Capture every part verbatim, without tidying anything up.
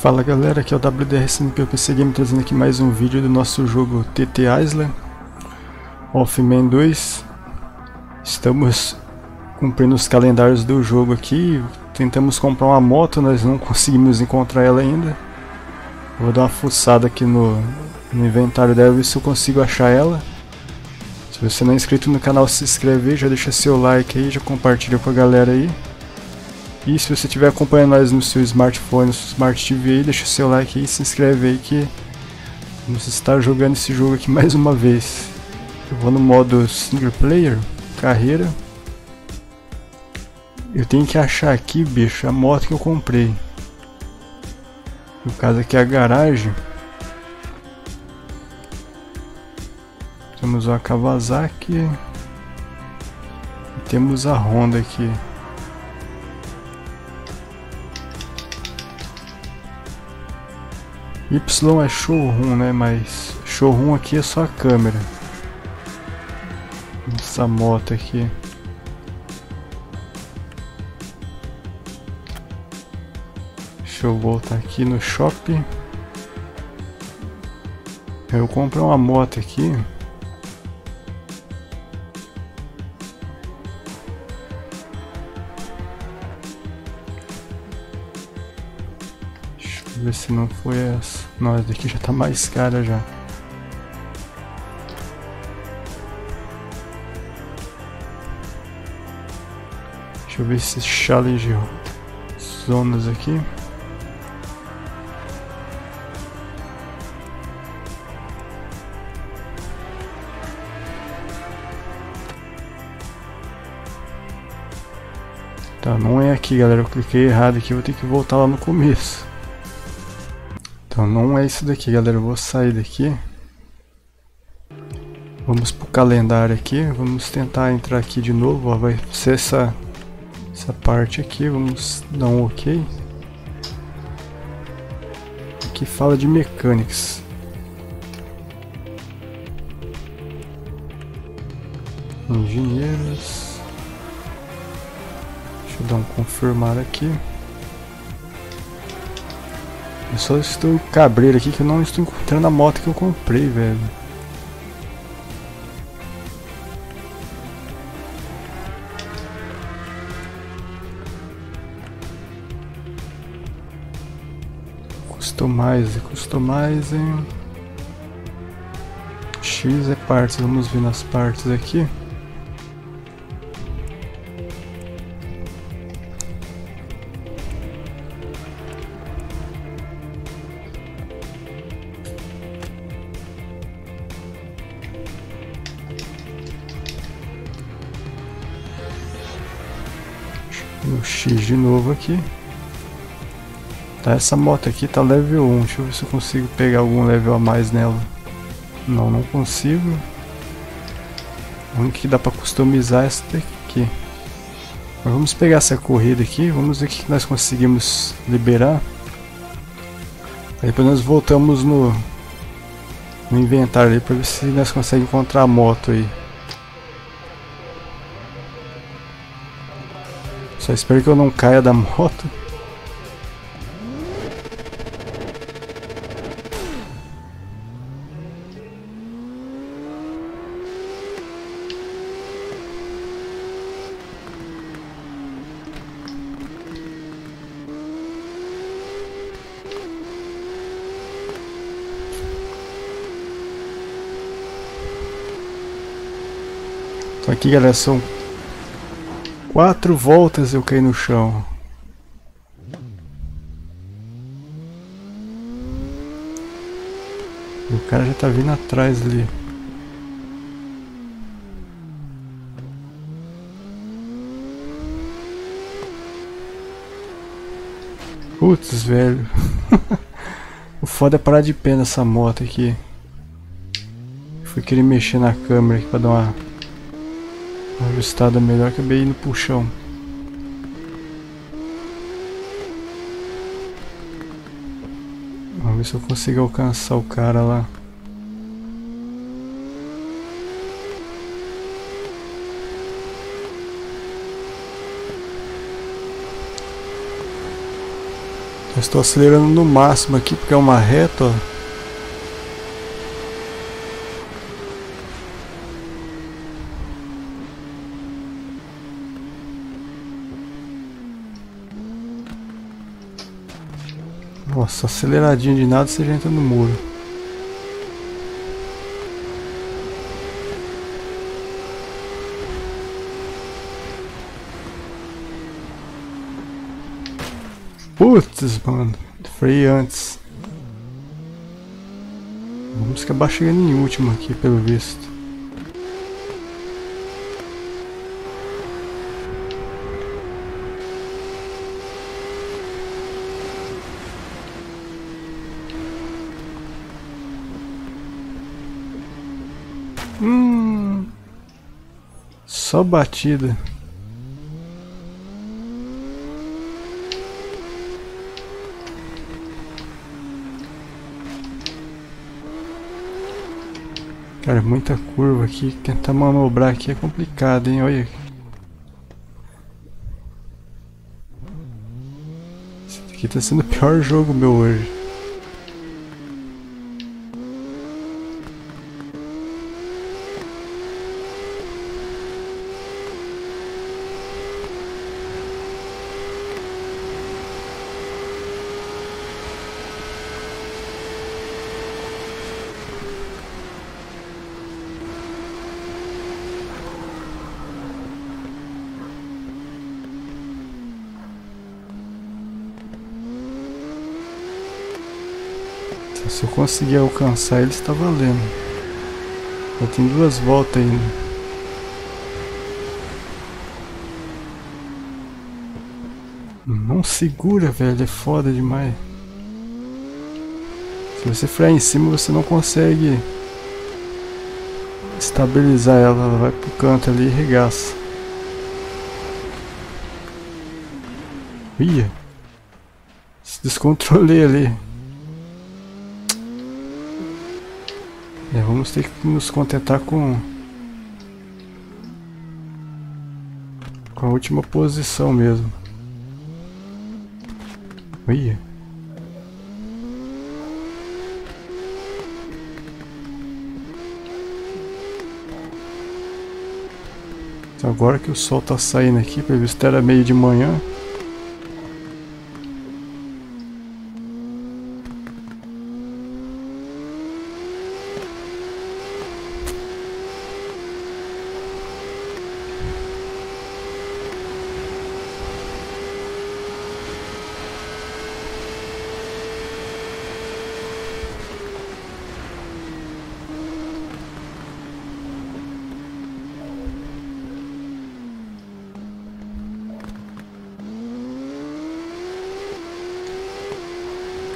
Fala galera, aqui é o W D R C N P O P C Game trazendo aqui mais um vídeo do nosso jogo T T Isle of Man dois. Estamos cumprindo os calendários do jogo aqui. Tentamos comprar uma moto, nós não conseguimos encontrar ela ainda. Vou dar uma fuçada aqui no, no inventário dela, ver se eu consigo achar ela. Se você não é inscrito no canal, se inscreve, já deixa seu like aí, já compartilha com a galera aí. E se você estiver acompanhando nós no seu smartphone, no seu Smart T V aí, deixa o seu like aí e se inscreve aí que vamos estar jogando esse jogo aqui mais uma vez. Eu vou no modo single player, carreira. Eu tenho que achar aqui, bicho, a moto que eu comprei. No caso aqui é a garagem. Temos a Kawasaki. E temos a Honda aqui. Y é showroom, né? Mas showroom aqui é só a câmera. Essa moto aqui. Deixa eu voltar aqui no shopping. Eu comprei uma moto aqui. Ver se não foi essa. Não, essa daqui já tá mais cara já. Deixa eu ver esses challenge zonas aqui. Tá, não é aqui galera, eu cliquei errado aqui, eu vou ter que voltar lá no começo. Então não é isso daqui galera, eu vou sair daqui. Vamos pro calendário aqui, vamos tentar entrar aqui de novo, ó, vai ser essa, essa parte aqui, vamos dar um ok. Aqui fala de mechanics. Engenheiros. Deixa eu dar um confirmar aqui. Eu só estou cabreiro aqui que eu não estou encontrando a moto que eu comprei, velho. Customize, customize. X é partes, vamos ver nas partes aqui. O X de novo aqui. Tá, essa moto aqui tá level um. Deixa eu ver se eu consigo pegar algum level a mais nela. Não, não consigo. O único que dá pra customizar é essa daqui. Mas vamos pegar essa corrida aqui. Vamos ver o que nós conseguimos liberar. Aí depois nós voltamos no, no inventário aí pra ver se nós conseguimos encontrar a moto aí. Só espero que eu não caia da moto. Então aqui galera, são quatro voltas eu caí no chão. E o cara já tá vindo atrás ali. Putz, velho. O foda é parar de pé nessa moto aqui. Fui querer mexer na câmera aqui pra dar uma ajustada melhor, acabei indo pro chão. Vamos ver se eu consigo alcançar o cara lá. Eu estou acelerando no máximo aqui porque é uma reta, ó. Nossa, aceleradinho de nada, você já entra no muro. Putz, mano, freiei antes. Vamos acabar chegando em último aqui, pelo visto. Hum, só batida. Cara, muita curva aqui. Tentar manobrar aqui é complicado, hein? Olha aqui. Esse aqui tá sendo o pior jogo meu hoje. Se eu conseguir alcançar ele, está valendo. Já tem duas voltas ainda. Não segura, velho, é foda demais. Se você frear em cima, você não consegue estabilizar ela, ela vai pro canto ali e regaça. Ia, se descontrolei ali. É, vamos ter que nos contentar com, com a última posição mesmo. Ui. Então, agora que o sol tá saindo aqui, pelo visto era meio de manhã.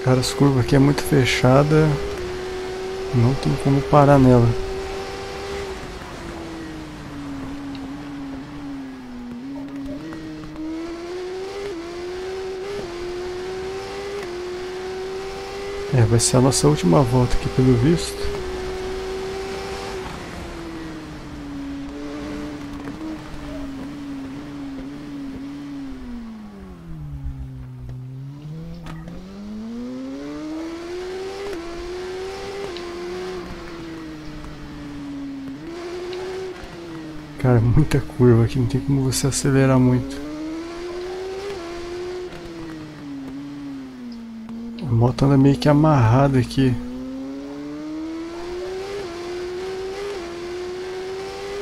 Cara, as curvas aqui é muito fechada, não tem como parar nela. É, vai ser a nossa última volta aqui pelo visto. Cara, muita curva aqui, não tem como você acelerar muito. A moto anda meio que amarrada aqui.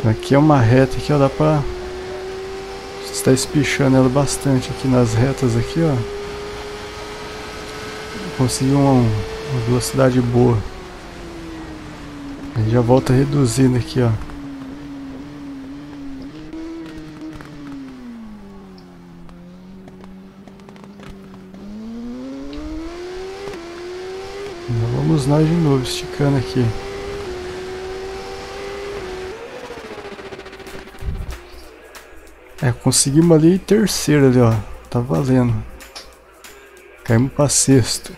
Aqui é uma reta que dá pra... Você está espichando ela bastante aqui nas retas aqui, ó. Conseguiu uma, uma velocidade boa. Aí já volta reduzindo aqui, ó. Vamos lá de novo, esticando aqui. É, conseguimos ali terceiro ali, ó. Tá valendo. Caímos pra sexto.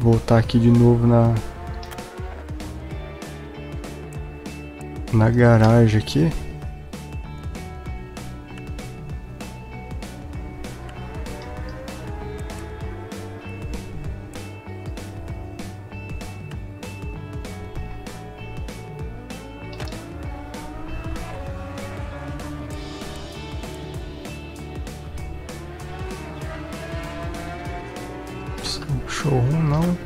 voltar aqui de novo na na garagem aqui. Showroom não.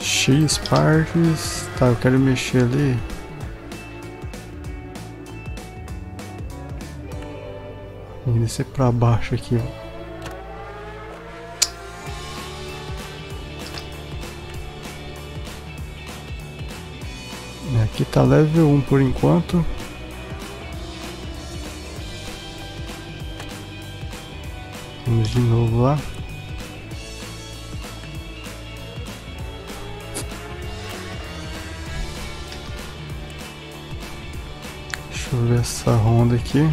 X partes. Tá, eu quero mexer ali. Vou descer pra baixo aqui, ó. Aqui tá level um por enquanto. Vamos de novo lá. Deixa eu ver essa Honda aqui.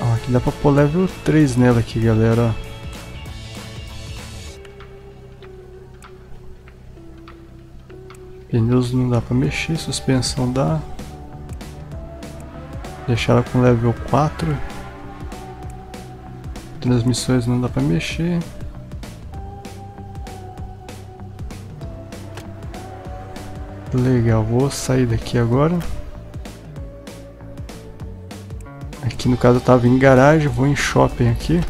Ó, aqui dá pra pôr level três nela aqui, galera. Pneus não dá pra mexer, suspensão dá. Deixar ela com level quatro. Transmissões não dá pra mexer. Legal, vou sair daqui agora. Aqui no caso eu tava em garagem, vou em shopping aqui.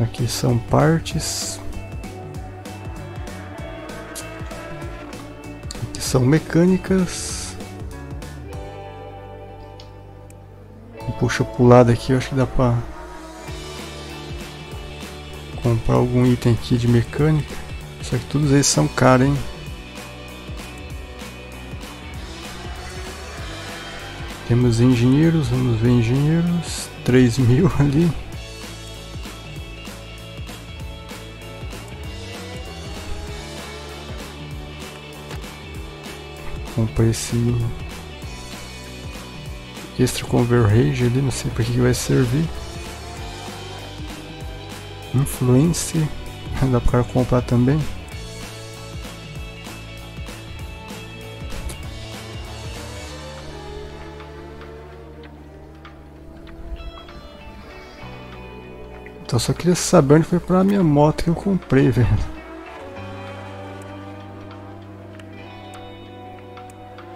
Aqui são partes. Aqui são mecânicas. Puxa pro lado aqui, eu acho que dá pra comprar algum item aqui de mecânica. Só que todos eles são caros, hein? Temos engenheiros, vamos ver engenheiros. três mil ali. Comprei esse extra converge ali, não sei para que vai servir. Influence, dá para comprar também. Então só queria saber onde foi para a minha moto que eu comprei, velho.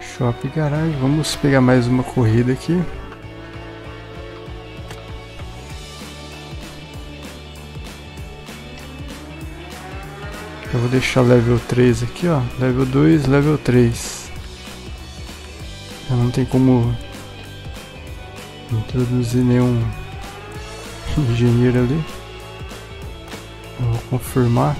Shop garagem, vamos pegar mais uma corrida aqui. Eu vou deixar level três aqui, ó, level dois, level três. Eu não tem como introduzir nenhum engenheiro ali. Eu vou confirmar.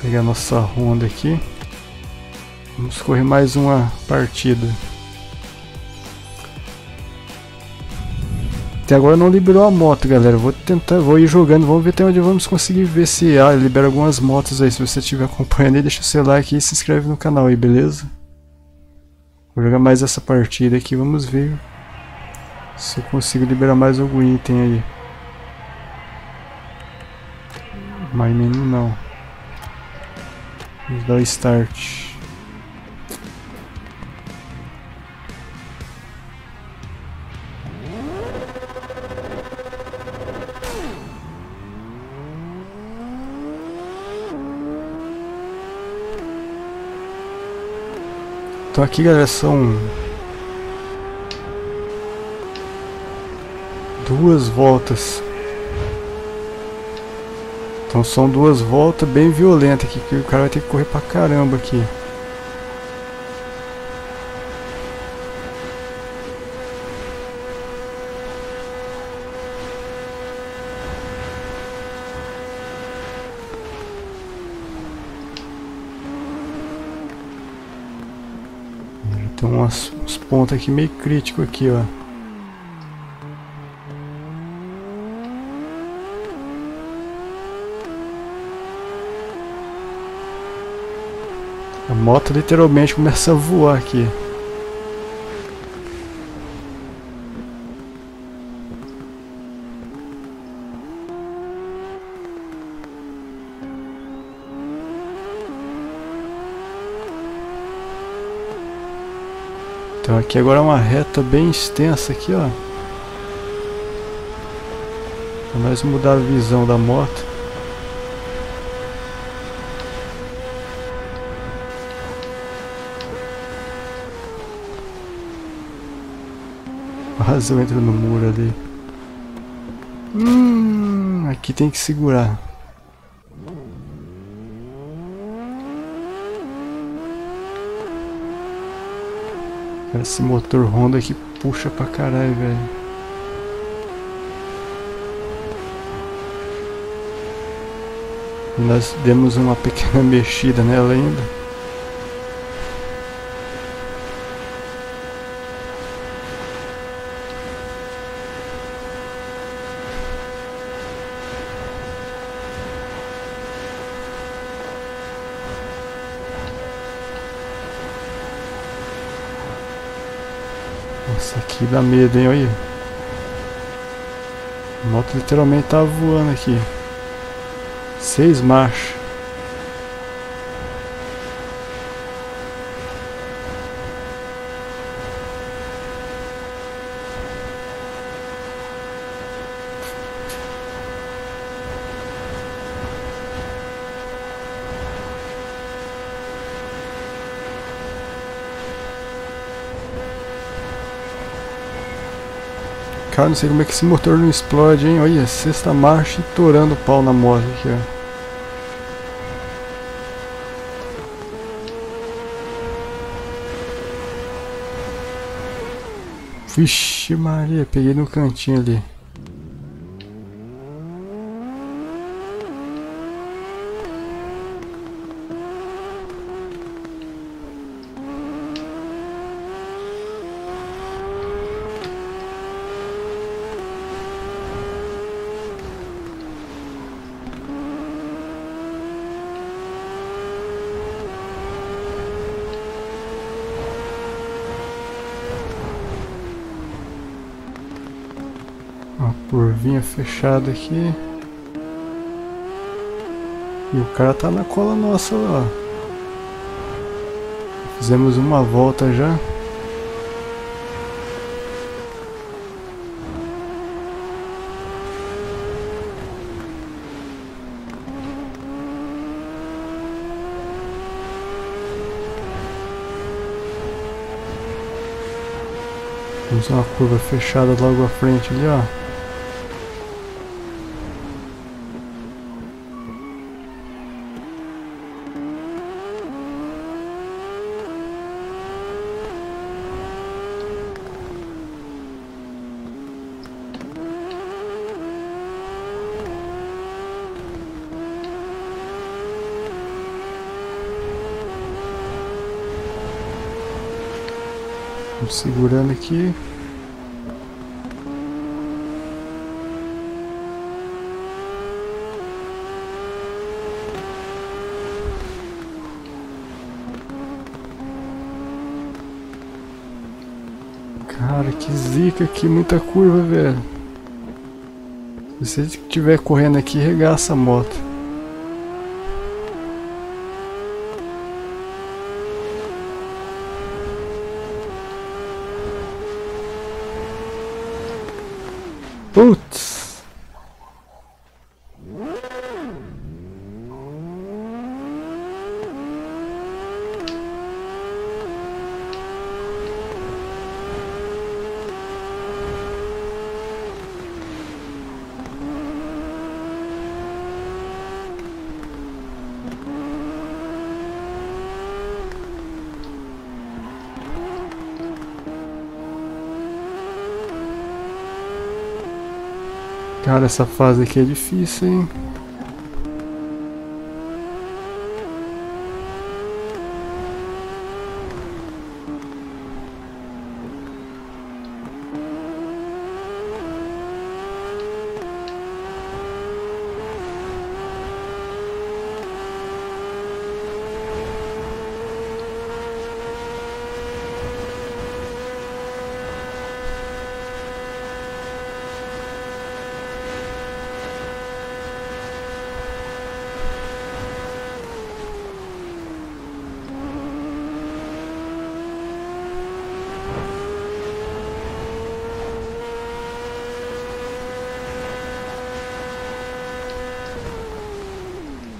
Pegar nossa Honda aqui. Vamos correr mais uma partida. Até agora não liberou a moto, galera. Vou tentar, vou ir jogando, vamos ver até onde vamos conseguir ver se ah, libera algumas motos aí. Se você estiver acompanhando aí, deixa o seu like e se inscreve no canal aí, beleza? Vou jogar mais essa partida aqui, vamos ver se eu consigo liberar mais algum item aí. Mas menu não. Vamos dar o start. Então aqui, galera, são duas voltas. Então são duas voltas bem violentas aqui, que o cara vai ter que correr pra caramba aqui. Tem umas, uns pontos aqui meio crítico aqui, ó. A moto literalmente começa a voar aqui. Então aqui agora é uma reta bem extensa aqui, ó. Vamos mais mudar a visão da moto. Quase eu entro no muro ali. Hum, aqui tem que segurar. Esse motor Honda aqui puxa pra caralho, velho. Nós demos uma pequena mexida nela ainda. Nossa, aqui dá medo, hein, olha. A moto literalmente tá voando aqui. Seis marchas. Cara, não sei como é que esse motor não explode, hein? Olha, sexta marcha e torando o pau na moto aqui, ó. Vixe Maria, peguei no cantinho ali. Uma curvinha fechada aqui. E o cara tá na cola nossa lá. Fizemos uma volta já. Temos uma curva fechada logo à frente ali, ó. Segurando aqui. Cara, que zica aqui, muita curva, velho. Se você estiver correndo aqui, regaça a moto. Putz! Cara, essa fase aqui é difícil, hein?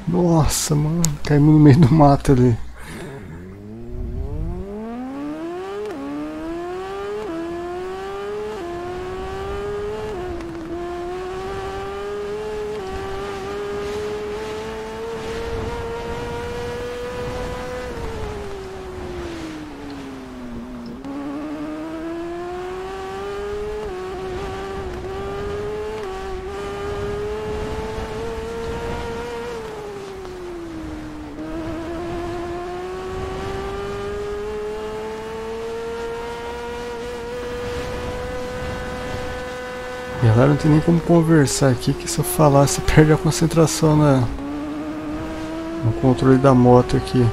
Nossa, mano, caímos no meio do mato ali. Galera, não tem nem como conversar aqui, que se eu falar você perde a concentração na, no controle da moto aqui.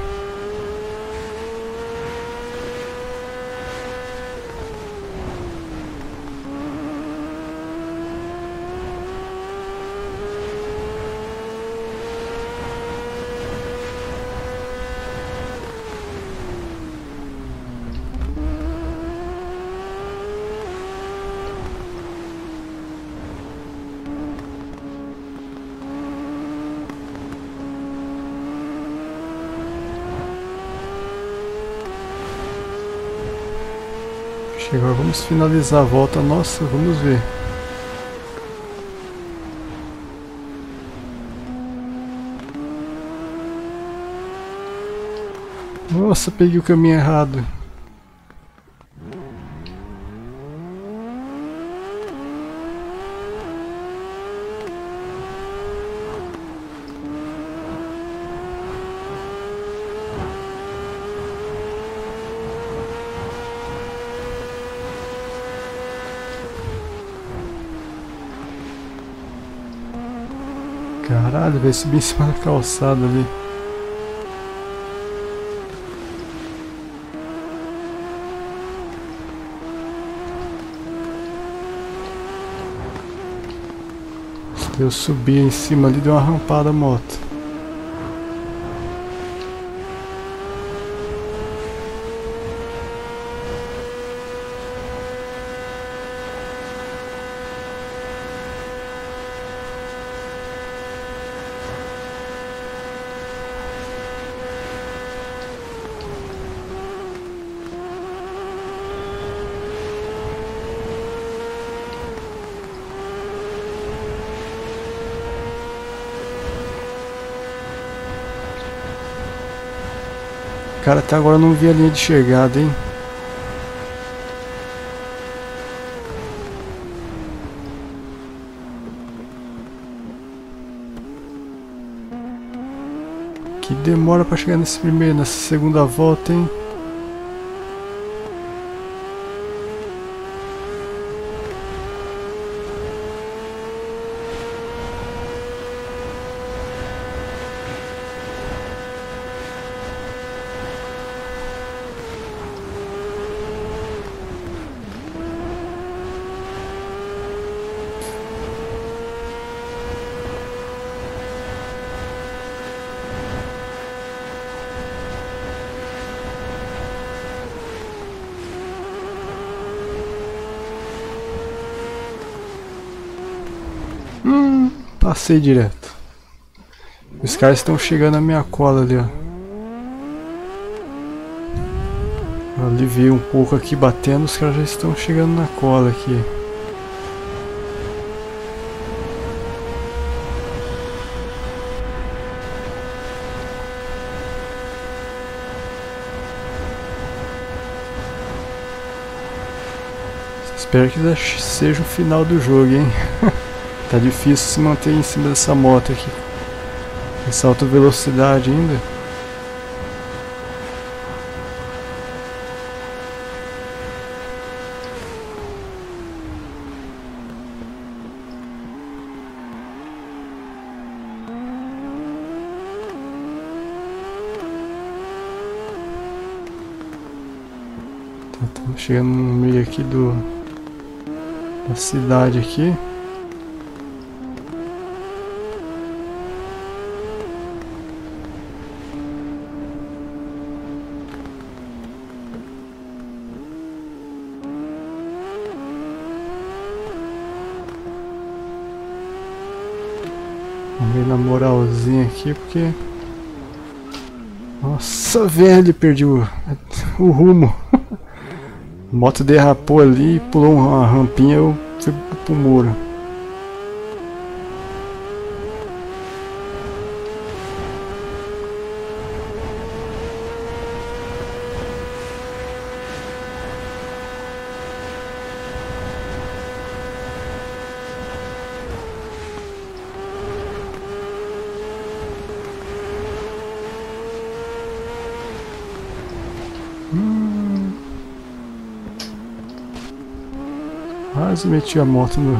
Agora vamos finalizar a volta nossa, vamos ver. Nossa, peguei o caminho errado. Caralho, vai subir em cima da calçada ali. Eu subi em cima ali, deu uma rampada a moto. Cara, até agora eu não vi a linha de chegada, hein? Que demora pra chegar nesse primeiro, nessa segunda volta, hein? Hum, passei direto. Os caras estão chegando à minha cola ali, ó. Aliviei um pouco aqui batendo, os caras já estão chegando na cola aqui. Espero que seja o final do jogo, hein? Tá difícil se manter em cima dessa moto aqui, essa alta velocidade ainda. Tá, estamos chegando no meio aqui do da cidade aqui. Vamos na moralzinha aqui, porque... Nossa, velho, perdi o, o rumo. A moto derrapou ali, pulou uma rampinha e eu fui pro muro. Quase meti a moto no,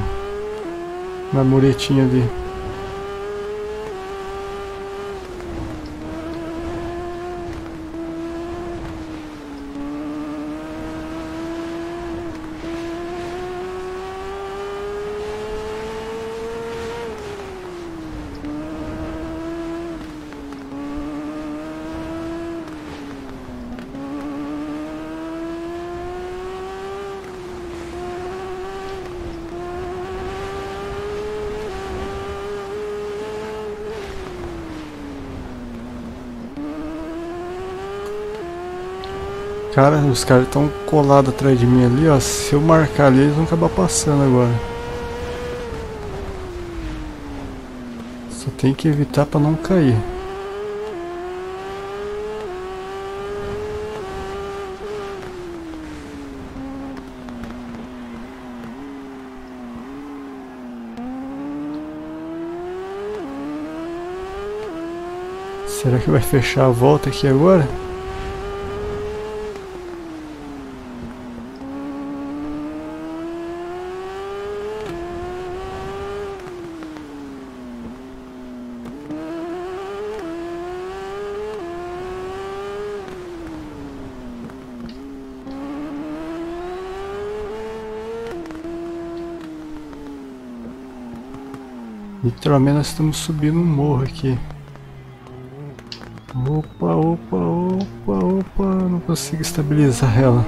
na muretinha ali. Cara, os caras estão colados atrás de mim ali, ó. Se eu marcar ali, eles vão acabar passando agora. Só tem que evitar pra não cair. Será que vai fechar a volta aqui agora? Literalmente nós estamos subindo um morro aqui. Opa, opa, opa, opa, não consigo estabilizar ela.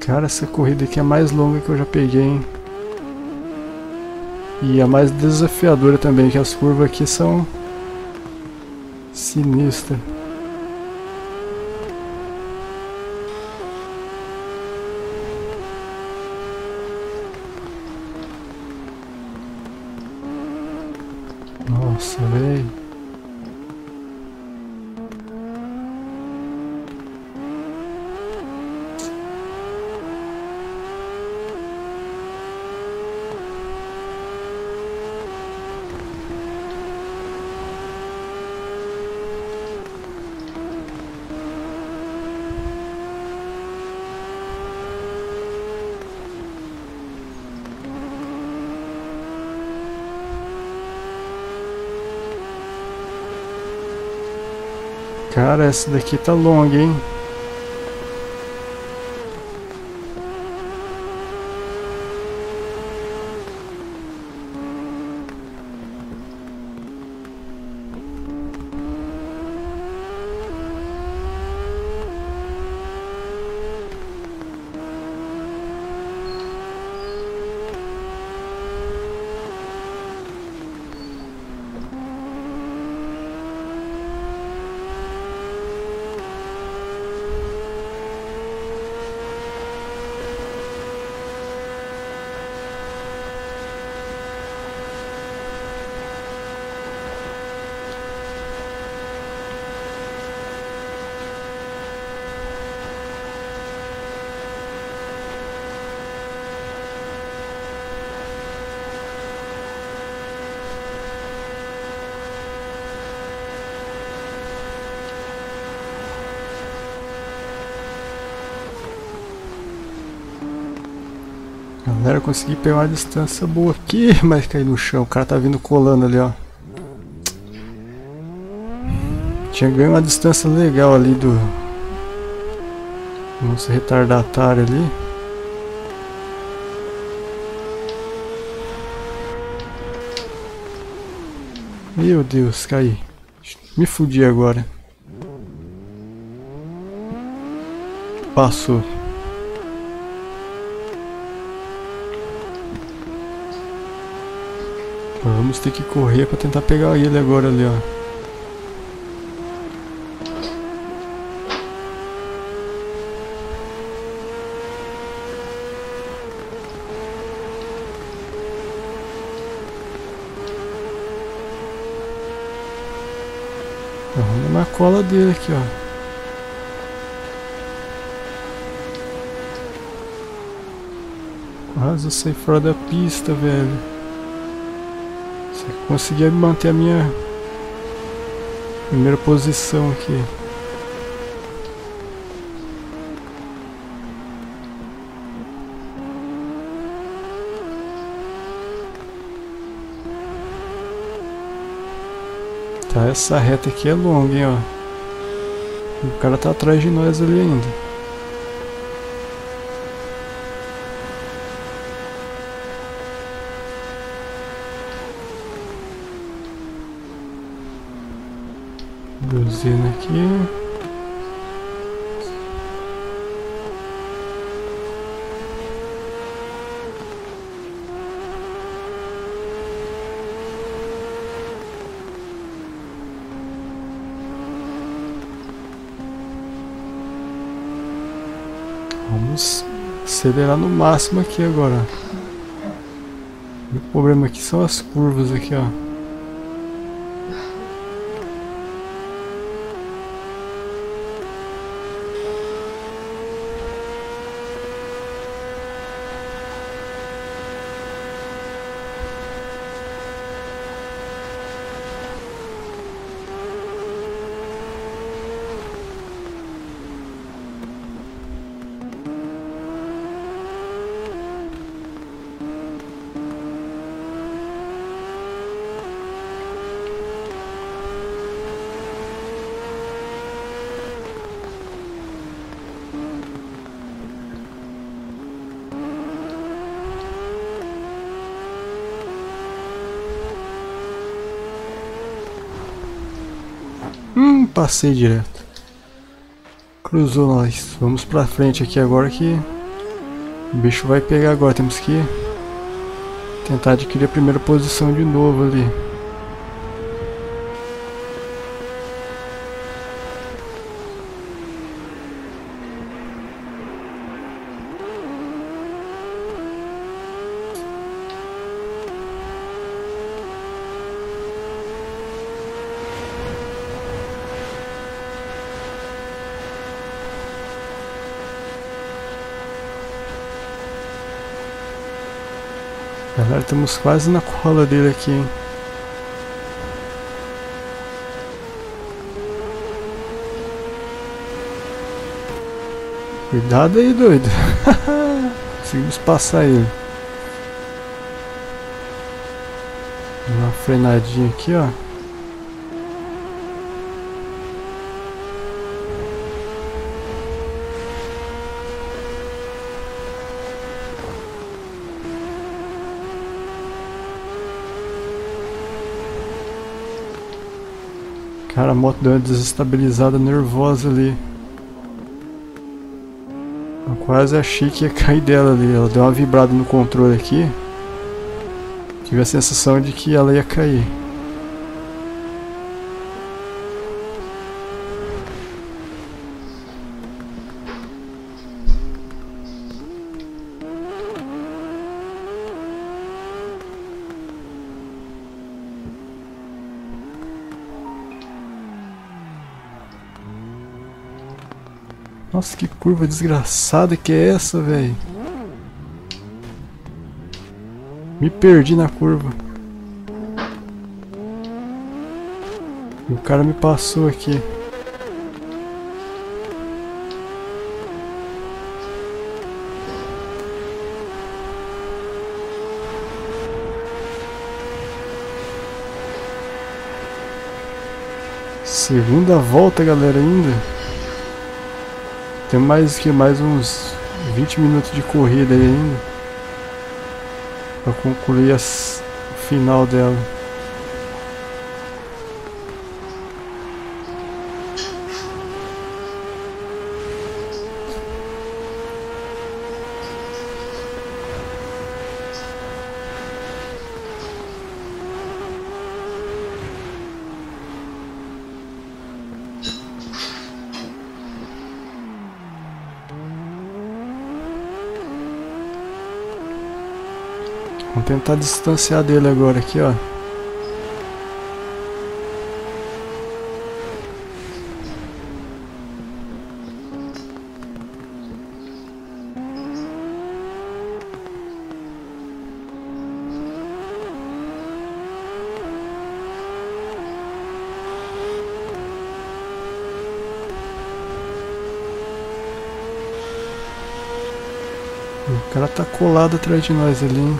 Cara, essa corrida aqui é a mais longa que eu já peguei, hein? E a mais desafiadora também, que as curvas aqui são sinistras. Nossa, velho. Cara, essa daqui tá longa, hein? Galera, eu consegui pegar uma distância boa aqui, mas caí no chão. O cara tá vindo colando ali, ó. Tinha ganho uma distância legal ali do nosso retardatário ali. Meu Deus, caí. Me fudi agora. Passou. Vamos ter que correr para tentar pegar ele agora ali, ó. Vamos na cola dele aqui, ó. Quase eu saí fora da pista, velho. Se eu conseguia manter a minha primeira posição aqui. Tá, essa reta aqui é longa, hein, ó. O cara tá atrás de nós ali ainda. Buzina aqui. Vamos acelerar no máximo aqui agora. O problema aqui são as curvas aqui, ó. Hum, passei direto. Cruzou nós. Vamos pra frente aqui agora que o bicho vai pegar agora. Temos que tentar adquirir a primeira posição de novo ali. Galera, estamos quase na cola dele aqui, hein? Cuidado aí, doido. Conseguimos passar ele. Dá uma frenadinha aqui, ó. Cara, a moto deu uma desestabilizada nervosa ali. Eu quase achei que ia cair dela ali. Ela deu uma vibrada no controle aqui. Tive a sensação de que ela ia cair. Nossa, que curva desgraçada que é essa, velho? Me perdi na curva. E o cara me passou aqui. Segunda volta, galera, ainda. Tem mais que mais uns vinte minutos de corrida aí ainda para concluir o final dela. tentar distanciar dele agora aqui, ó. O cara tá colado atrás de nós ali, hein?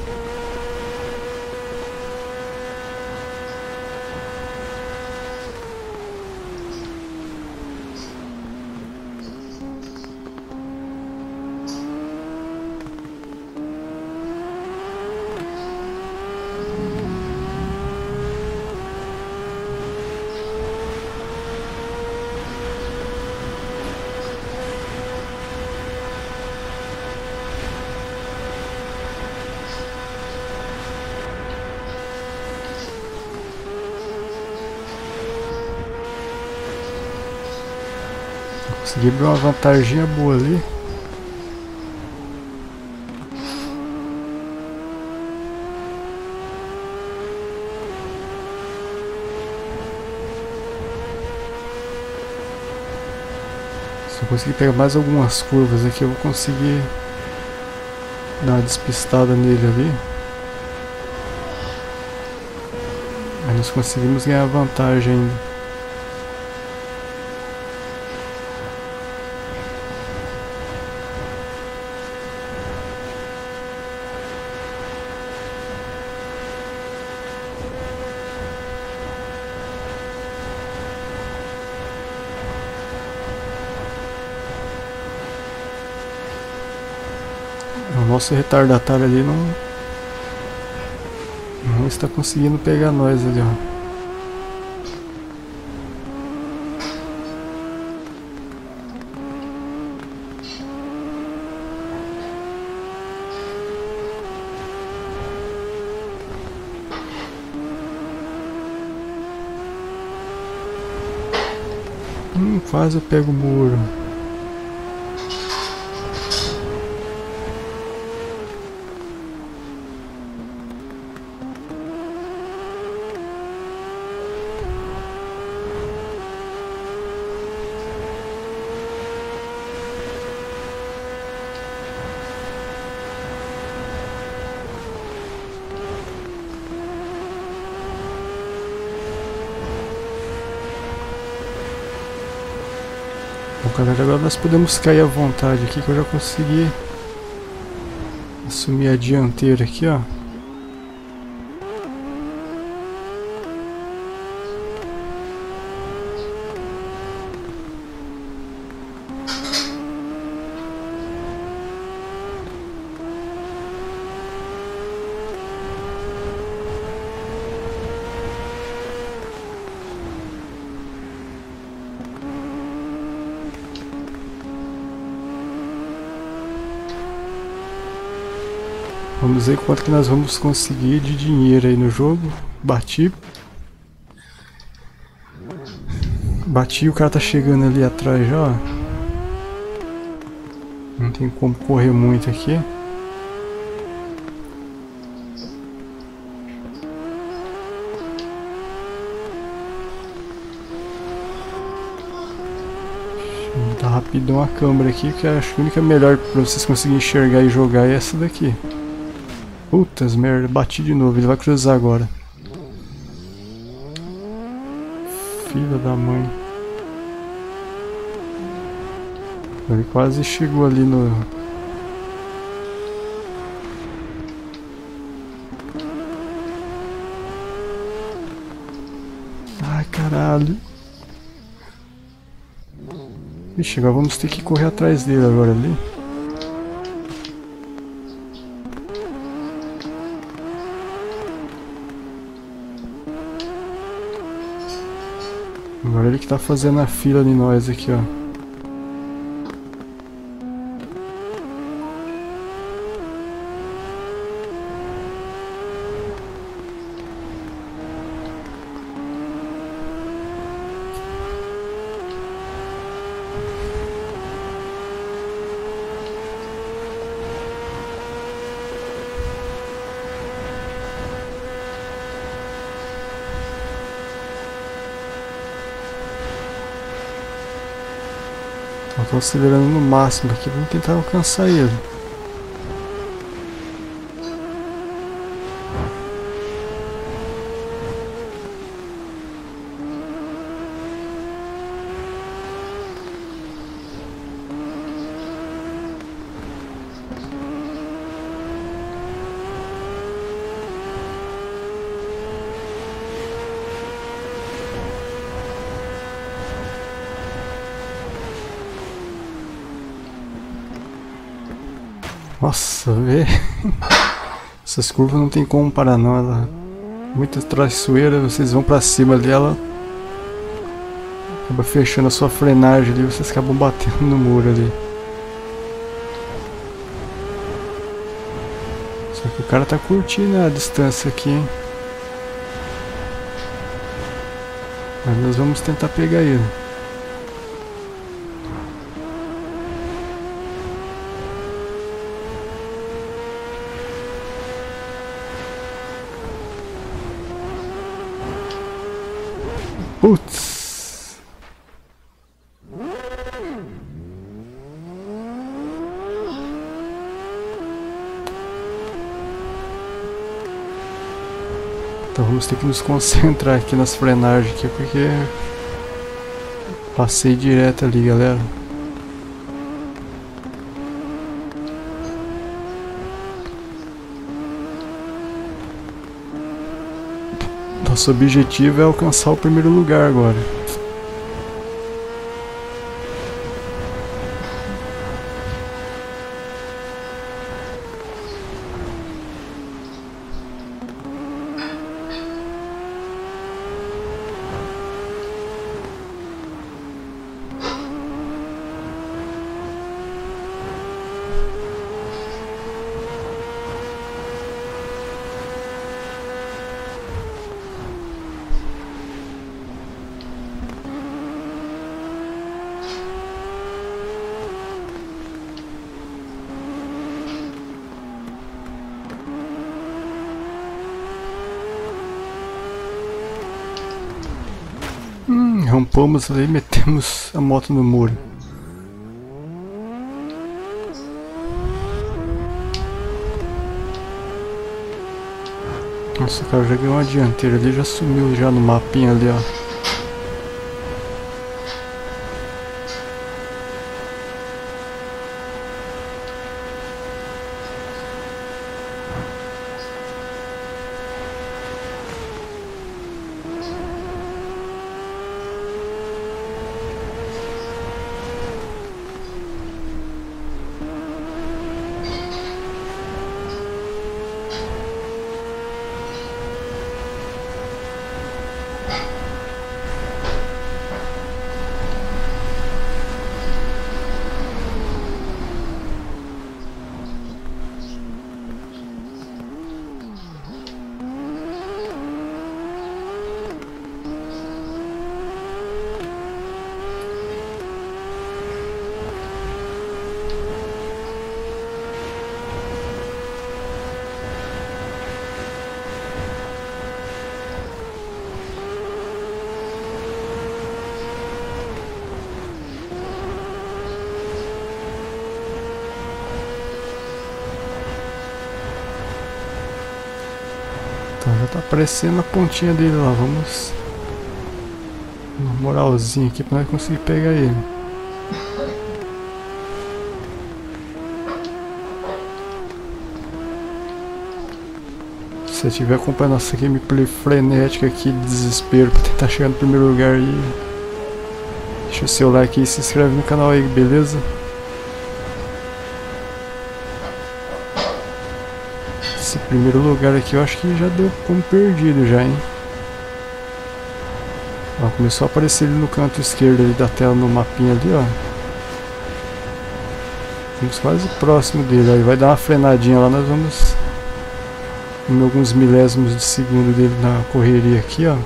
Consegui abrir uma vantaginha boa ali. Se eu conseguir pegar mais algumas curvas aqui, eu vou conseguir dar uma despistada nele ali. Aí nós conseguimos ganhar vantagem ainda. Nosso retardatário ali não, não está conseguindo pegar nós ali, ó. Hum, quase eu pego o muro. Galera, agora nós podemos cair à vontade aqui, que eu já consegui assumir a dianteira aqui, ó. Vamos ver quanto que nós vamos conseguir de dinheiro aí no jogo. Bati. Bati, o cara tá chegando ali atrás já. Não tem como correr muito aqui. Deixa eu dar rapidão a câmera aqui, que acho que a única melhor pra vocês conseguirem enxergar e jogar é essa daqui. Putas merda, bati de novo, ele vai cruzar agora. Filha da mãe. Ele quase chegou ali no... Ai caralho. Ixi, agora vamos ter que correr atrás dele agora ali. Agora ele que tá fazendo a fila de nós aqui, ó. Eu estou acelerando no máximo aqui, vamos tentar alcançar ele. Nossa, vê? Essas curvas não tem como parar não, ela... muita traiçoeira, vocês vão pra cima dela, acaba fechando a sua frenagem ali, vocês acabam batendo no muro ali. Só que o cara tá curtindo a distância aqui, hein? Mas nós vamos tentar pegar ele. Putz! Então vamos ter que nos concentrar aqui nas frenagens aqui, porque passei direto ali, galera. Nosso objetivo é alcançar o primeiro lugar agora. Hum, rompamos ali e metemos a moto no muro. Nossa, cara, já ganhou uma dianteira ali, já sumiu já no mapinha ali, ó. Já tá aparecendo a pontinha dele lá, vamos uma moralzinha aqui pra nós conseguir pegar ele. Se você estiver acompanhando essa gameplay frenética aqui, desespero pra tentar chegar no primeiro lugar aí, deixa o seu like e se inscreve no canal aí, beleza? Esse primeiro lugar aqui eu acho que já deu como perdido já, hein? Ó, começou a aparecer ali no canto esquerdo ali da tela, no mapinha ali, ó. Estamos quase próximo dele, aí vai dar uma frenadinha lá, nós vamos em alguns milésimos de segundo dele na correria aqui, ó.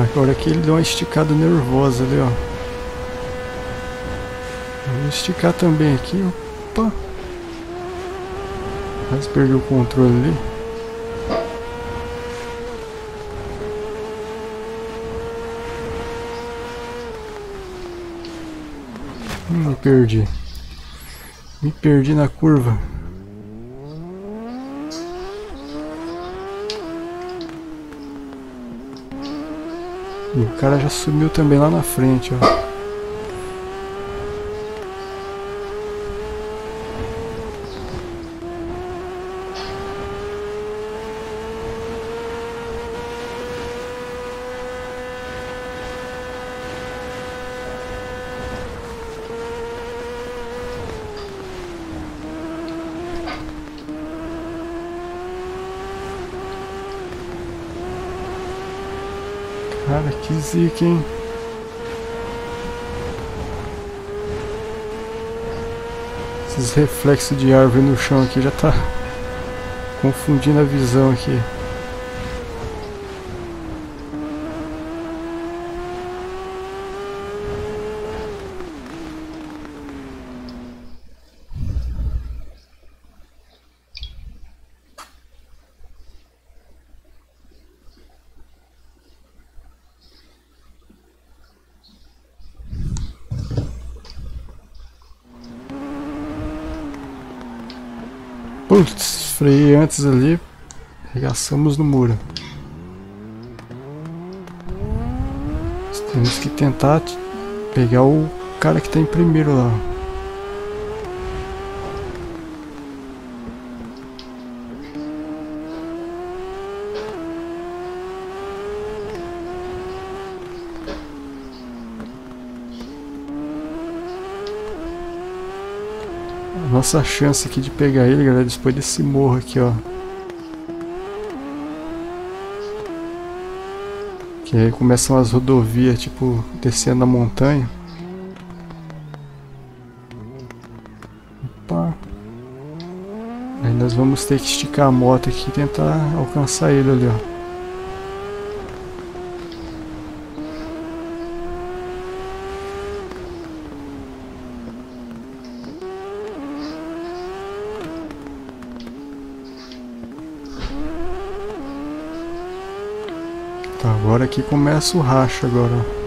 Agora aqui ele deu uma esticada nervosa ali, ó. Vou esticar também aqui, opa. Mas perdeu o controle ali. Hum, me perdi. Me perdi na curva. E o cara já sumiu também lá na frente, ó. Cara, que zica, hein? Esses reflexos de árvore no chão aqui já tá confundindo a visão aqui. Putz, freiei antes ali, arregaçamos no muro. Nós temos que tentar pegar o cara que tá em primeiro lá. Nossa chance aqui de pegar ele, galera, depois desse morro aqui, ó. Que aí começam as rodovias, tipo, descendo a montanha. Opa. Aí nós vamos ter que esticar a moto aqui e tentar alcançar ele ali, ó. Tá, agora aqui começa o racha agora.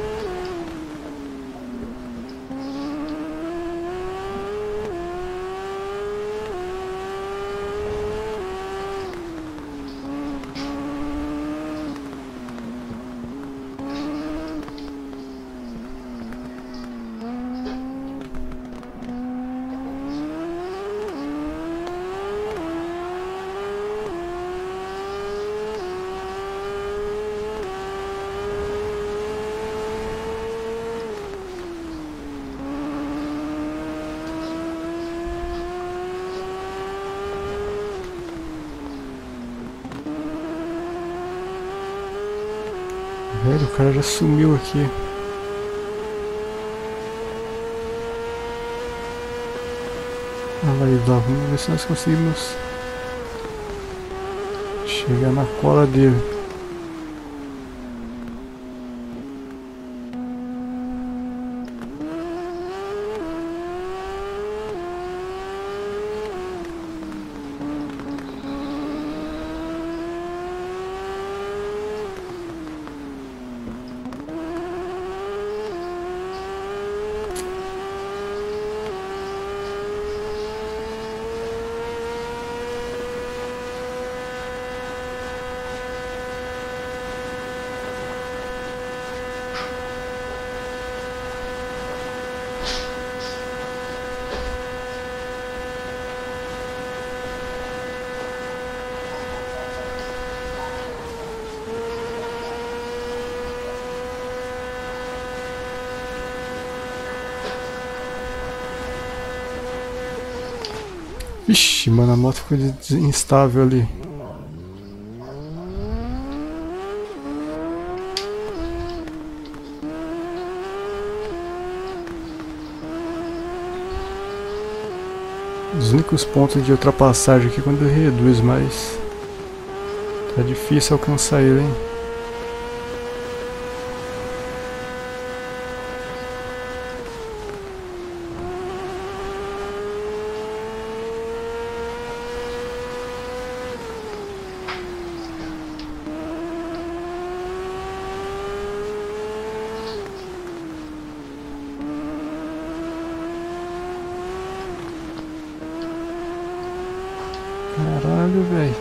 Velho, o cara já sumiu aqui. Ah, vai lá, vamos ver se nós conseguimos chegar na cola dele. Ixi, mano, a moto ficou instável ali. Os únicos pontos de ultrapassagem aqui quando reduz, mas tá difícil alcançar ele, hein? Caralho, velho.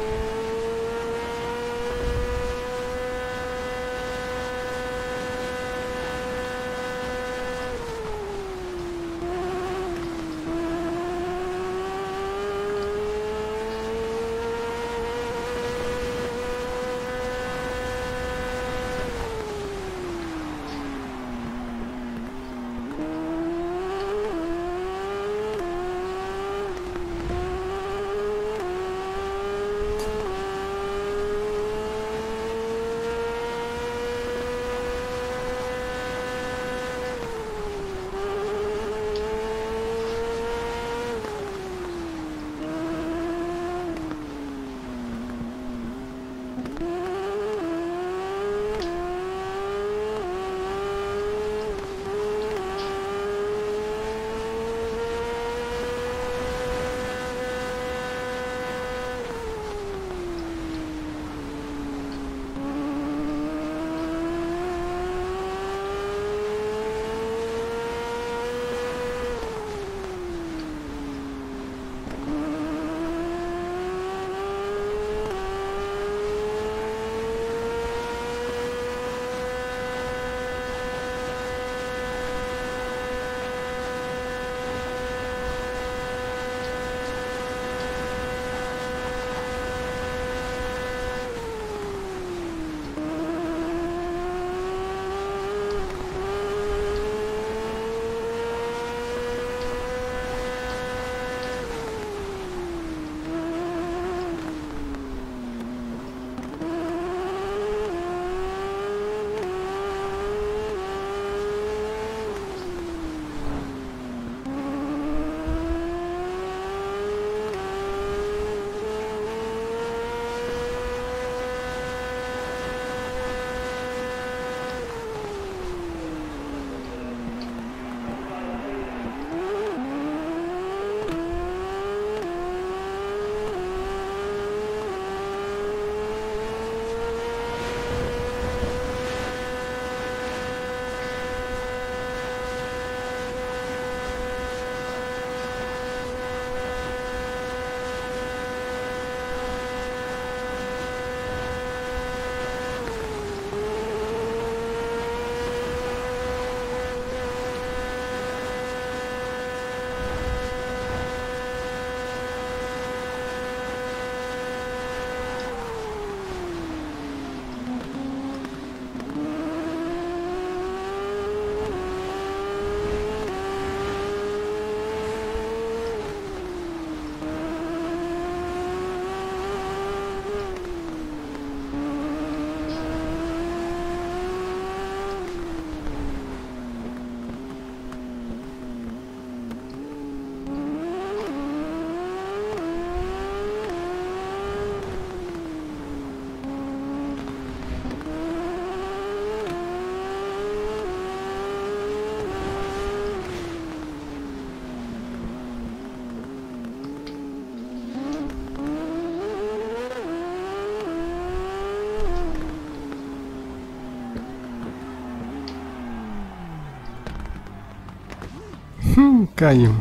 Hum, caiu.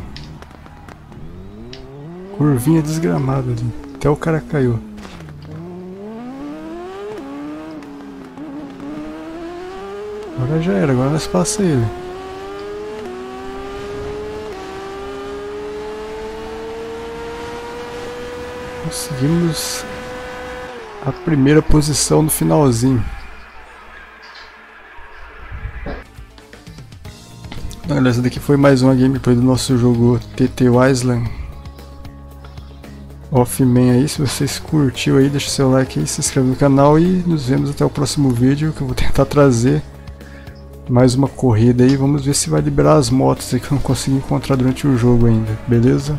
Curvinha desgramada ali. Até o cara caiu. Agora já era, agora nós passa ele. Conseguimos a primeira posição no finalzinho. Olha, essa daqui foi mais uma gameplay do nosso jogo T T Isle of Man aí. Se vocês curtiu aí, deixa o seu like aí, se inscreve no canal e nos vemos até o próximo vídeo, que eu vou tentar trazer mais uma corrida aí. Vamos ver se vai liberar as motos aí que eu não consegui encontrar durante o jogo ainda, beleza?